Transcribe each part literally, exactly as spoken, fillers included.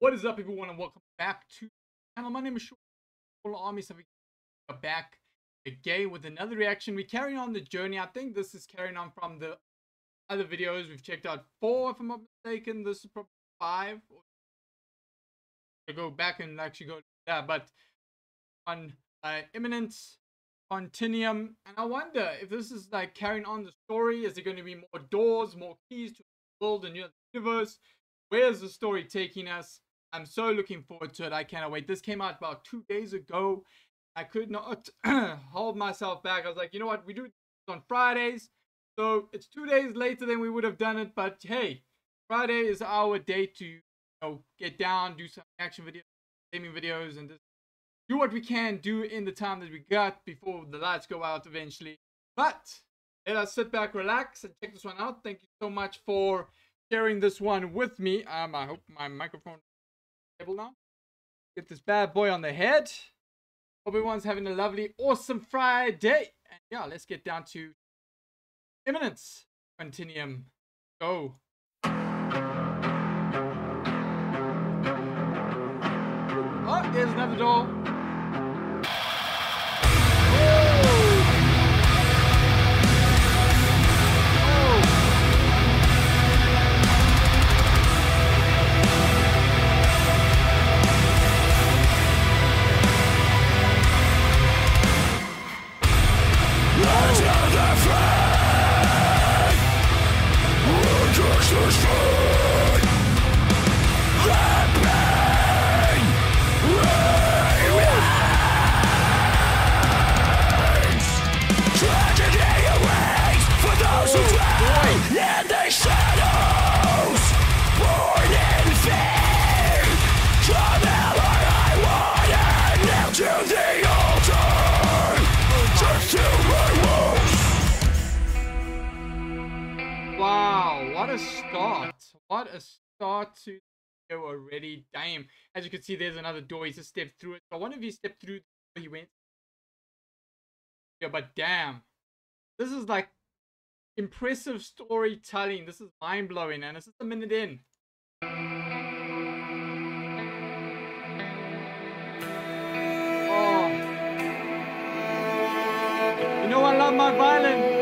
What is up, everyone, and welcome back to the channel. My name is Short Army, so we're back again with another reaction. We're carrying on the journey. I think this is carrying on from the other videos. We've checked out four, if I'm not mistaken. This is probably five. I'll go back and actually go yeah, but on uh, Imminence, Continuum, and I wonder if this is like carrying on the story. Is there going to be more doors, more keys to build a new universe? Where's the story taking us? I'm so looking forward to it. I cannot wait. This came out about two days ago. I could not hold myself back. I was like, you know what? We do it on Fridays. So it's two days later than we would have done it. But hey, Friday is our day to you know, get down, do some action videos, gaming videos, and just do what we can do in the time that we got before the lights go out eventually. But let us sit back, relax, and check this one out. Thank you so much for sharing this one with me. Um, I hope my microphone is stable now. Get this bad boy on the head. Hope everyone's having a lovely, awesome Friday. And yeah, let's get down to Imminence. Continuum. Go. Oh, there's another door. What a start to the video already. Damn. As you can see, there's another door. He's just stepped through it. I wonder if he stepped through the door he went. Yeah, but damn. This is like impressive storytelling. This is mind-blowing, and it's just a minute in. Oh. You know I love my violin.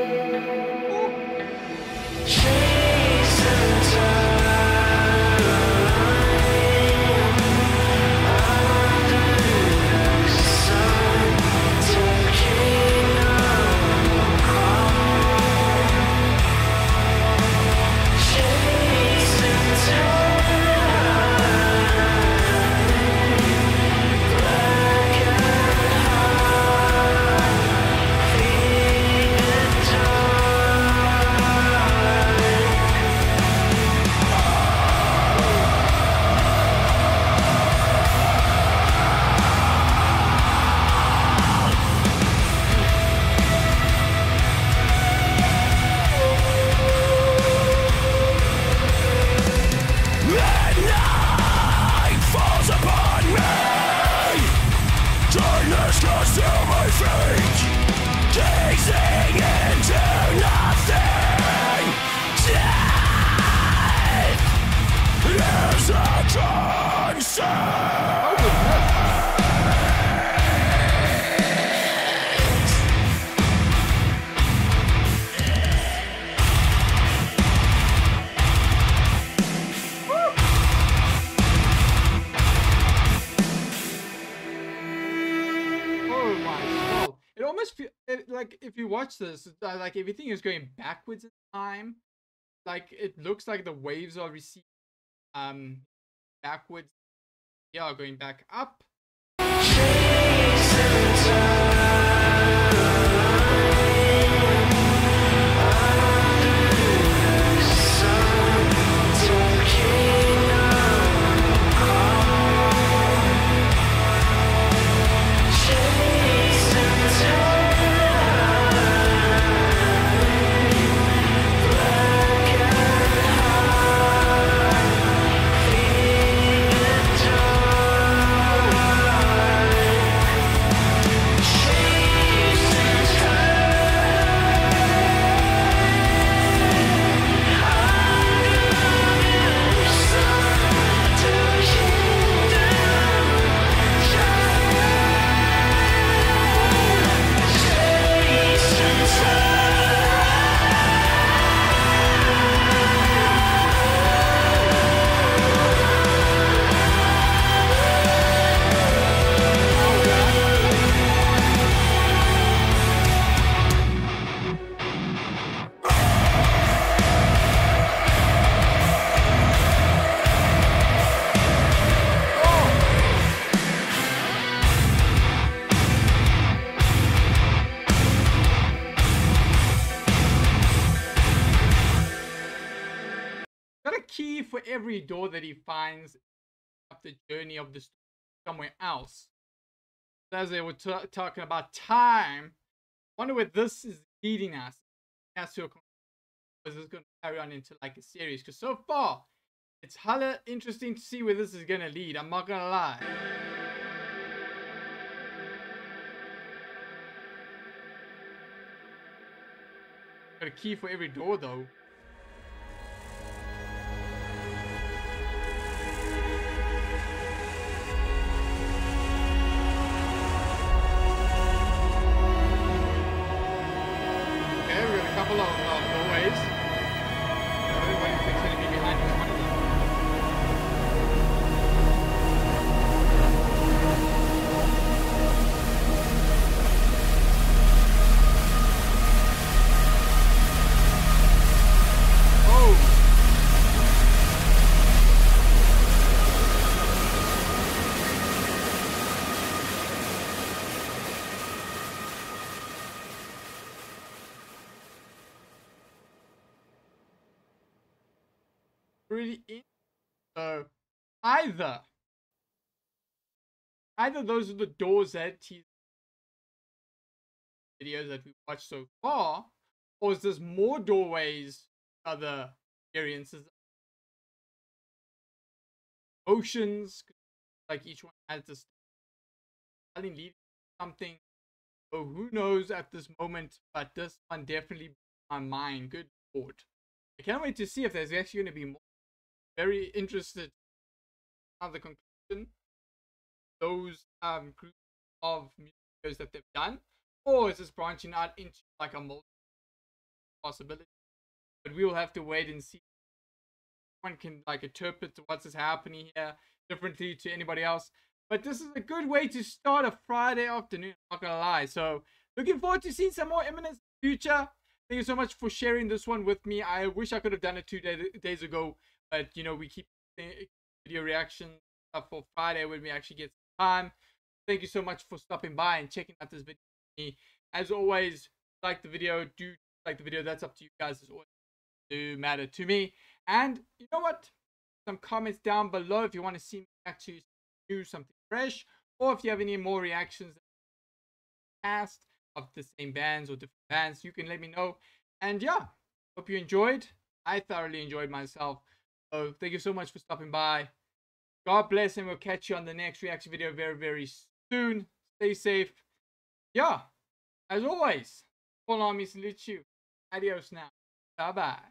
Like, if you watch this, like, everything is going backwards in time. Like, it looks like the waves are receding um backwards. Yeah, going back up. Shh. every door that he finds up the journey of the story somewhere else. As they were talking about time, I wonder where this is leading us. That's your conclusion. Is this going to carry on into like a series? Because so far, it's hella interesting to see where this is going to lead. I'm not going to lie. Got a key for every door though. Really in so either either those are the doors that he videos that we watched so far, or is there's more doorways, other experiences, oceans, like each one has this leading something. Oh, who knows at this moment, but this one definitely blew my mind. Good lord, I can't wait to see if there's actually going to be more. Very interested on the conclusion, those um groups of videos that they've done, or is this branching out into like a multi possibility? But we will have to wait and see. One can like interpret what's happening here differently to anybody else. But this is a good way to start a Friday afternoon, I'm not gonna lie. So looking forward to seeing some more Imminence in the future. Thank you so much for sharing this one with me. I wish I could have done it two day days ago. But, you know, we keep video reaction up for Friday when we actually get some time. Thank you so much for stopping by and checking out this video. As always, like the video. Do like the video. That's up to you guys. It's always do matter to me. And you know what? Some comments down below if you want to see me actually do something fresh. Or if you have any more reactions past of the same bands or different bands, you can let me know. And yeah, hope you enjoyed. I thoroughly enjoyed myself. So thank you so much for stopping by. God bless, and we'll catch you on the next reaction video very, very soon. Stay safe. Yeah, as always, Fallen Army salutes you. Adios now. Bye-bye.